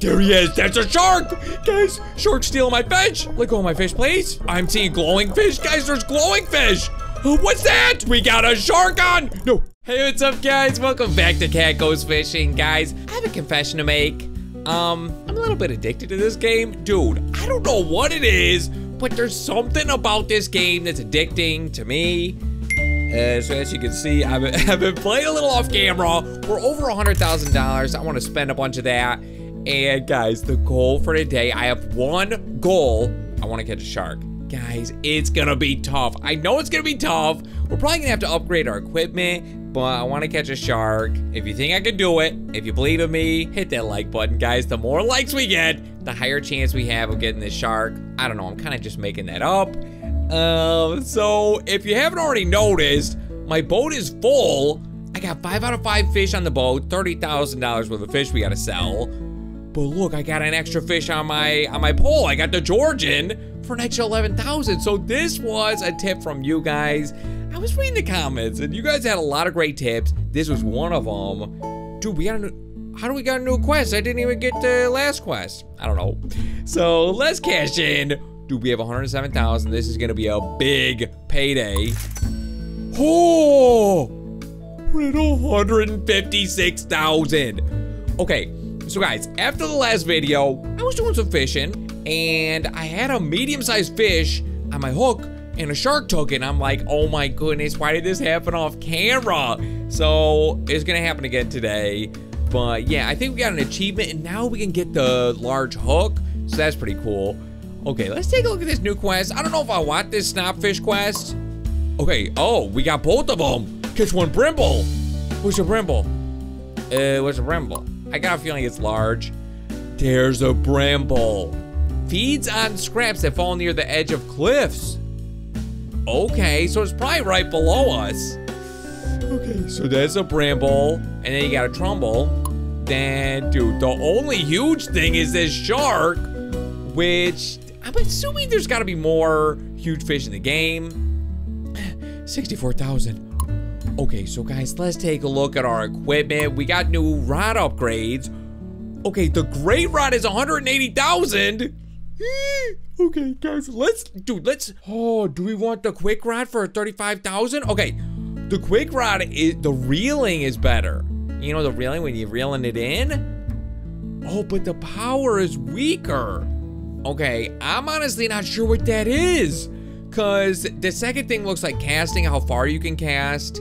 There he is. That's a shark. Guys, shark's stealing my fish. Let go of my fish, please. I'm seeing glowing fish. Guys, there's glowing fish. What's that? We got a shark on. No. Hey, what's up, guys? Welcome back to Cat Goes Fishing. Guys, I have a confession to make. I'm a little bit addicted to this game. Dude, I don't know what it is, but there's something about this game that's addicting to me. So as you can see, I've been playing a little off camera. We're over $100,000. I want to spend a bunch of that. And guys, the goal for today, I have one goal. I want to catch a shark. Guys, it's going to be tough. I know it's going to be tough. We're probably going to have to upgrade our equipment, but I want to catch a shark. If you think I can do it, if you believe in me, hit that like button, guys. The more likes we get, the higher chance we have of getting this shark. I don't know. I'm kind of just making that up. So if you haven't already noticed, my boat is full. I got 5 out of 5 fish on the boat, $30,000 worth of fish we gotta sell. But look, I got an extra fish on my pole. I got the Georgian for an extra 11,000. So this was a tip from you guys. I was reading the comments and you guys had a lot of great tips. This was one of them. Dude, we got a new, how do we got a new quest? I didn't even get the last quest. I don't know. So let's cash in. Dude, we have 107,000. This is gonna be a big payday. Oh, we're at 156,000. Okay, so guys, after the last video, I was doing some fishing and I had a medium-sized fish on my hook and a shark took it. I'm like, oh my goodness, why did this happen off camera? So it's gonna happen again today. But yeah, I think we got an achievement and now we can get the large hook. So that's pretty cool. Okay, let's take a look at this new quest. I don't know if I want this snapfish quest. Okay, oh, we got both of them. Catch one brimble. Where's a brimble? Where's a brimble? I got a feeling it's large. There's a brimble. Feeds on scraps that fall near the edge of cliffs. Okay, so it's probably right below us. Okay, so there's a brimble. And then you got a trumble. Then, dude, the only huge thing is this shark, which... I'm assuming there's got to be more huge fish in the game. 64,000. Okay, so guys, let's take a look at our equipment. We got new rod upgrades. Okay, the great rod is 180,000. Okay, guys, let's. Oh, do we want the quick rod for 35,000? Okay, the quick rod is the reeling is better. You know the reeling when you're reeling it in. Oh, but the power is weaker. Okay, I'm honestly not sure what that is, because the second thing looks like casting, how far you can cast.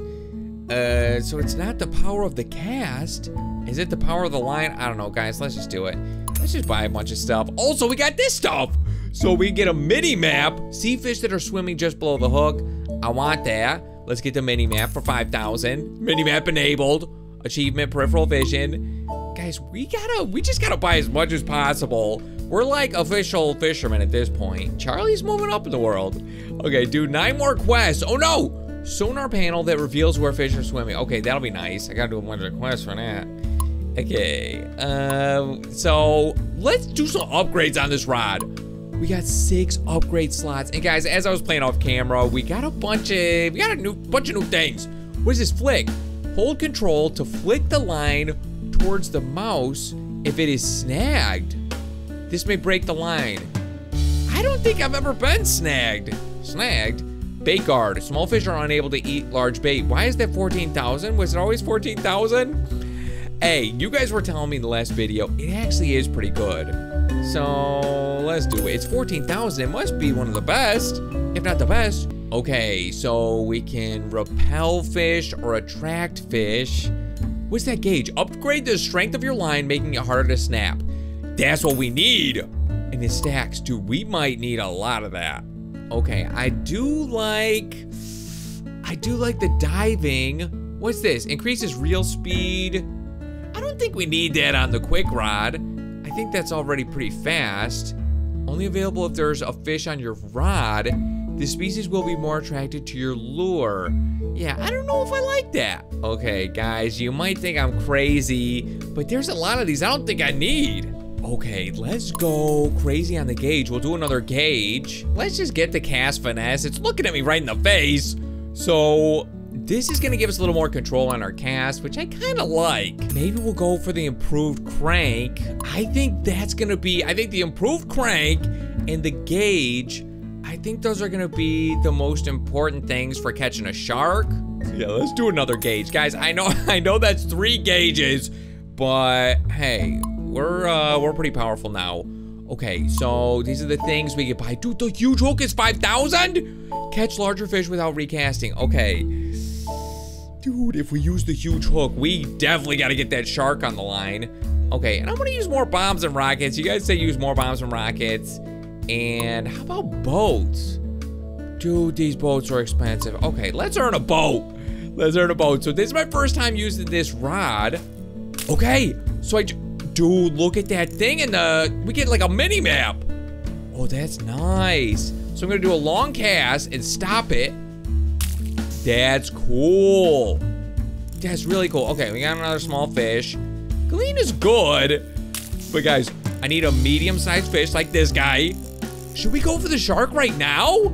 So it's not the power of the cast. Is it the power of the line? I don't know, guys. Let's just do it. Let's just buy a bunch of stuff. Also, we got this stuff. So we get a mini map. Sea fish that are swimming just below the hook. I want that. Let's get the mini map for 5,000. Mini map enabled. Achievement, peripheral vision. Guys, we just gotta buy as much as possible. We're like official fishermen at this point. Charlie's moving up in the world. Okay, dude, 9 more quests. Oh no! Sonar panel that reveals where fish are swimming. Okay, that'll be nice. I gotta do a bunch of quests for that. Okay, so let's do some upgrades on this rod. We got 6 upgrade slots. And guys, as I was playing off camera, we got a bunch of new things. What is this flick? Hold control to flick the line towards the mouse if it is snagged. This may break the line. I don't think I've ever been snagged. Snagged? Bait guard. Small fish are unable to eat large bait. Why is that 14,000? Was it always 14,000? Hey, you guys were telling me in the last video, it actually is pretty good. So let's do it. It's 14,000. It must be one of the best, if not the best. Okay, so we can repel fish or attract fish. What's that gauge? Upgrade the strength of your line, making it harder to snap. That's what we need. And it stacks, dude. We might need a lot of that. Okay, I do like the diving. What's this? Increases reel speed. I don't think we need that on the quick rod. I think that's already pretty fast. Only available if there's a fish on your rod. The species will be more attracted to your lure. Yeah, I don't know if I like that. Okay, guys, you might think I'm crazy, but there's a lot of these I don't think I need. Okay, let's go crazy on the gauge. We'll do another gauge. Let's just get the cast finesse. It's looking at me right in the face. So This is gonna give us a little more control on our cast, which I kinda like. Maybe we'll go for the improved crank. I think the improved crank and the gauge, I think those are gonna be the most important things for catching a shark. Yeah, let's do another gauge. Guys, I know that's 3 gauges, but hey, we're pretty powerful now. Okay, so these are the things we could buy. Dude, the huge hook is 5,000? Catch larger fish without recasting. Okay. Dude, if we use the huge hook, we definitely gotta get that shark on the line. Okay, and I'm gonna use more bombs and rockets. You guys say use more bombs and rockets. And how about boats? Dude, these boats are expensive. Okay, let's earn a boat. Let's earn a boat. So this is my first time using this rod. Okay, so dude, look at that thing in the... We get like a mini map. Oh, that's nice. So I'm gonna do a long cast and stop it. That's cool. That's really cool. Okay, we got another small fish. Glean is good. But guys, I need a medium-sized fish like this guy. Should we go for the shark right now?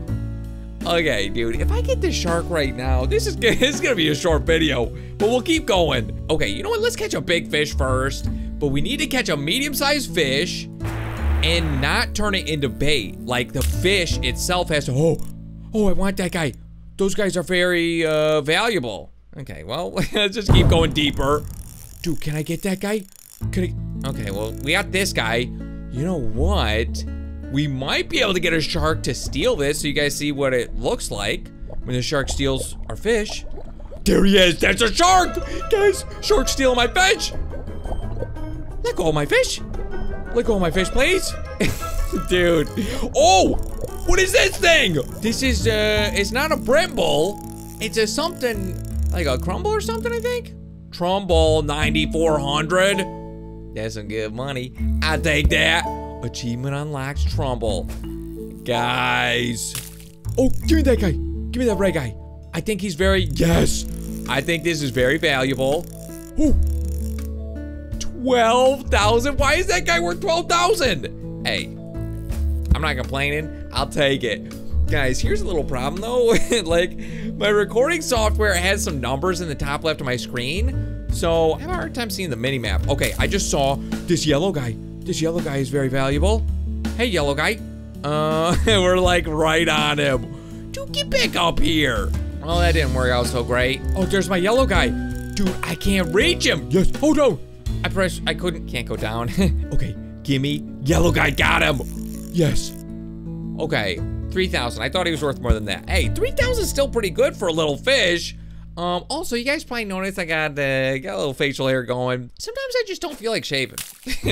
Okay, dude, if I get this shark right now, this is gonna be a short video, but we'll keep going. Okay, you know what? Let's catch a big fish first. But we need to catch a medium-sized fish and not turn it into bait. Like, the fish itself has to... Oh, I want that guy. Those guys are very valuable. Okay, well, let's just keep going deeper. Dude, can I get that guy? Okay, well, we got this guy. You know what? We might be able to get a shark to steal this, so you guys see what it looks like when the shark steals our fish. There he is. That's a shark. Guys, shark stealing my fish. Let go of my fish. Let go of my fish, please. Dude. Oh, what is this thing? This is, it's not a brimble. It's a something, like a crumble or something, I think. Trumbull 9,400. That's some good money. I take that. Achievement unlocks Trumbull. Guys. Oh, give me that guy. Give me that red guy. I think he's very, yes. I think this is very valuable. Ooh. 12,000? Why is that guy worth 12,000? Hey, I'm not complaining. I'll take it. Guys, here's a little problem though. Like, my recording software has some numbers in the top left of my screen. So I have a hard time seeing the mini map. Okay, I just saw this yellow guy. This yellow guy is very valuable. Hey, yellow guy. We're like right on him. Dude, get back up here. Well, that didn't work out so great. Oh, there's my yellow guy. Dude, I can't reach him. Yes, hold on. Can't go down. Okay, gimme. Yellow guy, got him. Yes. Okay, 3,000. I thought he was worth more than that. Hey, 3,000 is still pretty good for a little fish. Also, you guys probably noticed I got a little facial hair going. Sometimes I just don't feel like shaving.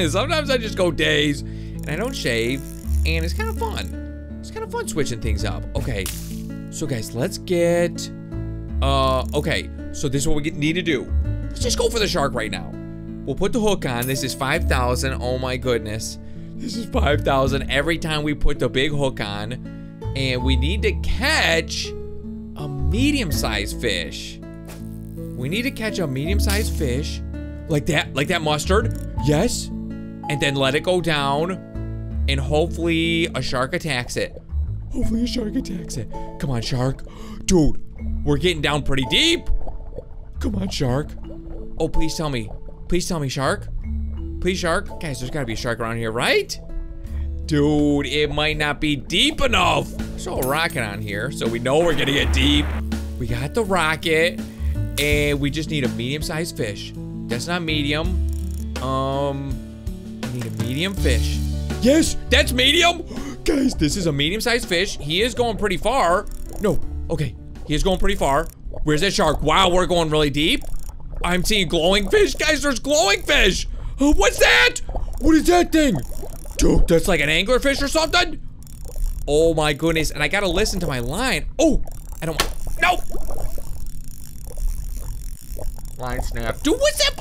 Sometimes I just go days and I don't shave, and it's kind of fun. It's kind of fun switching things up. Okay, so guys, let's get, okay, so this is what we need to do. Let's just go for the shark right now. We'll put the hook on. This is 5,000. Oh my goodness. This is 5,000 every time we put the big hook on. And we need to catch a medium-sized fish. We need to catch a medium-sized fish. Like that mustard. Yes. And then let it go down. And hopefully a shark attacks it. Hopefully a shark attacks it. Come on, shark. Dude, we're getting down pretty deep. Come on, shark. Oh, please tell me. Please tell me, shark. Please, shark. Guys, there's gotta be a shark around here, right? Dude, it might not be deep enough. There's a rocket on here, so we know we're gonna get deep. We got the rocket, and we just need a medium-sized fish. That's not medium. We need a medium fish. Yes, that's medium. Guys, this is a medium-sized fish. He is going pretty far. No, okay, he is going pretty far. Where's that shark? Wow, we're going really deep. I'm seeing glowing fish. Guys, there's glowing fish. What's that? What is that thing? Dude, that's like an anglerfish or something. Oh my goodness. And I gotta listen to my line. Oh, I don't want, no. Line snapped. Dude, what's that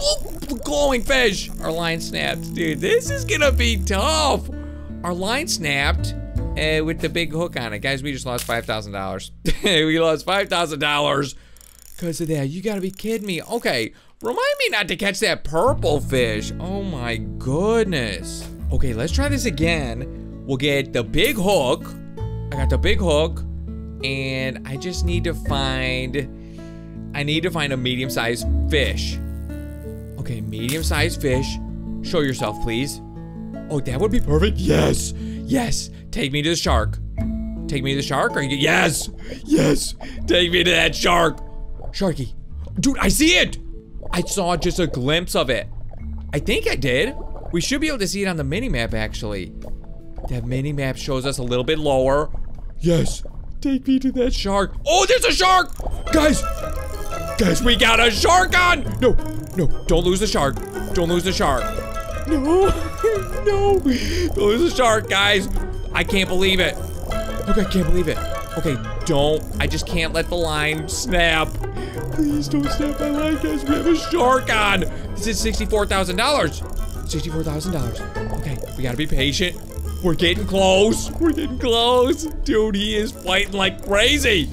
blue glowing fish? Our line snapped. Dude, this is gonna be tough. Our line snapped with the big hook on it. Guys, we just lost $5,000. We lost $5,000. Because of that, you gotta be kidding me. Okay, remind me not to catch that purple fish. Oh my goodness. Okay, let's try this again. We'll get the big hook. I got the big hook, and I just need to find I need to find a medium-sized fish. Okay, medium-sized fish. Show yourself, please. Oh, that would be perfect. Yes. Yes. Take me to the shark. Take me to the shark? Or yes. Yes. Take me to that shark. Sharky. Dude, I see it. I saw just a glimpse of it. I think I did. We should be able to see it on the mini-map, actually. That mini-map shows us a little bit lower. Yes. Take me to that shark. Oh, there's a shark. Guys. Guys, we got a shark on. No. No. Don't lose the shark. Don't lose the shark. No. No. Don't lose the shark, guys. I can't believe it. Okay, I can't believe it. Okay, don't. I just can't let the line snap. Please don't snap my line, guys. We have a shark on. This is $64,000. $64,000. Okay, we gotta be patient. We're getting close. We're getting close. Dude, he is fighting like crazy.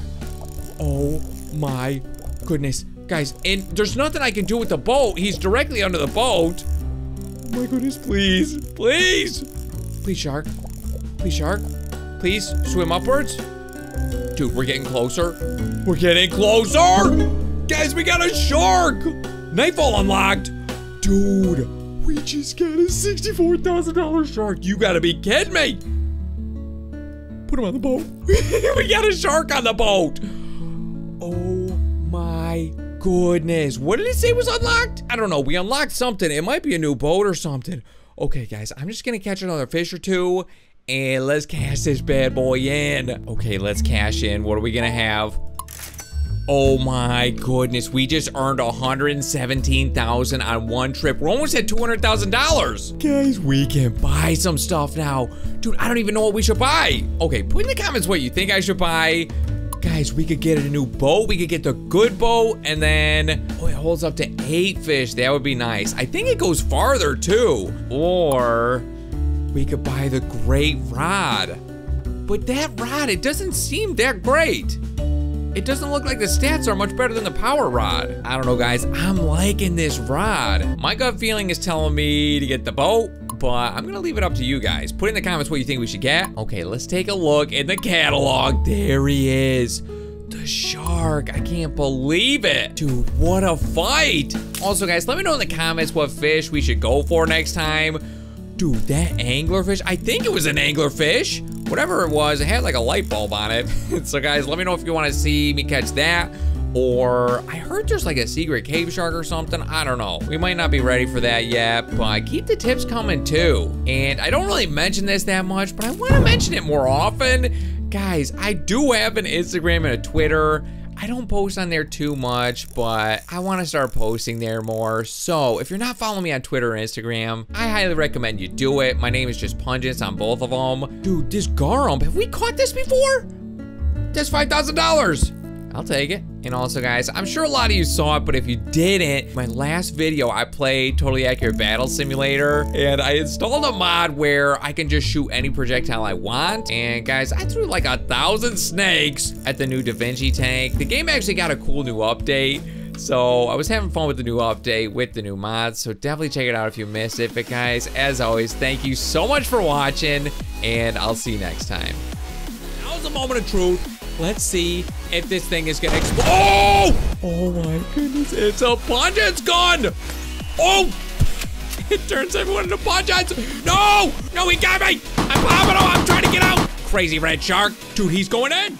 Oh my goodness. Guys, and there's nothing I can do with the boat. He's directly under the boat. Oh my goodness, please. Please. Please, shark. Please, shark. Please, swim upwards. Dude, we're getting closer. We're getting closer. Guys, we got a shark. Nightfall unlocked. Dude. We just got a $64,000 shark. You gotta be kidding me. Put him on the boat. We got a shark on the boat. Oh my goodness. What did it say was unlocked? I don't know. We unlocked something. It might be a new boat or something. Okay, guys. I'm just gonna catch another fish or two. And let's cash this bad boy in. Okay, let's cash in. What are we gonna have? Oh my goodness, we just earned $117,000 on one trip. We're almost at $200,000. Guys, we can buy some stuff now. Dude, I don't even know what we should buy. Okay, put in the comments what you think I should buy. Guys, we could get a new boat. We could get the good boat, and then, oh, it holds up to 8 fish. That would be nice. I think it goes farther too. Or we could buy the great rod. But that rod, it doesn't seem that great. It doesn't look like the stats are much better than the power rod. I don't know, guys. I'm liking this rod. My gut feeling is telling me to get the boat, but I'm gonna leave it up to you guys. Put in the comments what you think we should get. Okay, let's take a look in the catalog. There he is. The shark. I can't believe it. Dude, what a fight. Also, guys, let me know in the comments what fish we should go for next time. Dude, that anglerfish, I think it was an anglerfish. Whatever it was, it had like a light bulb on it. So guys, let me know if you want to see me catch that. Or I heard there's like a secret cave shark or something. I don't know. We might not be ready for that yet, but keep the tips coming too. And I don't really mention this that much, but I want to mention it more often. Guys, I do have an Instagram and a Twitter. I don't post on there too much, but I want to start posting there more. So if you're not following me on Twitter or Instagram, I highly recommend you do it. My name is just Pungence on both of them. Dude, this Garump, have we caught this before? That's $5,000. I'll take it. And also, guys, I'm sure a lot of you saw it, but if you didn't, my last video, I played Totally Accurate Battle Simulator, and I installed a mod where I can just shoot any projectile I want. And guys, I threw like 1,000 snakes at the new DaVinci tank. The game actually got a cool new update. So I was having fun with the new update with the new mods. So definitely check it out if you missed it. But guys, as always, thank you so much for watching, and I'll see you next time. That was a moment of truth. Let's see if this thing is gonna explode. Oh! Oh my goodness, it's a Pungence gun! Oh! It turns everyone into Pungence! No! No, he got me! I'm popping off! I'm trying to get out! Crazy red shark! Dude, he's going in!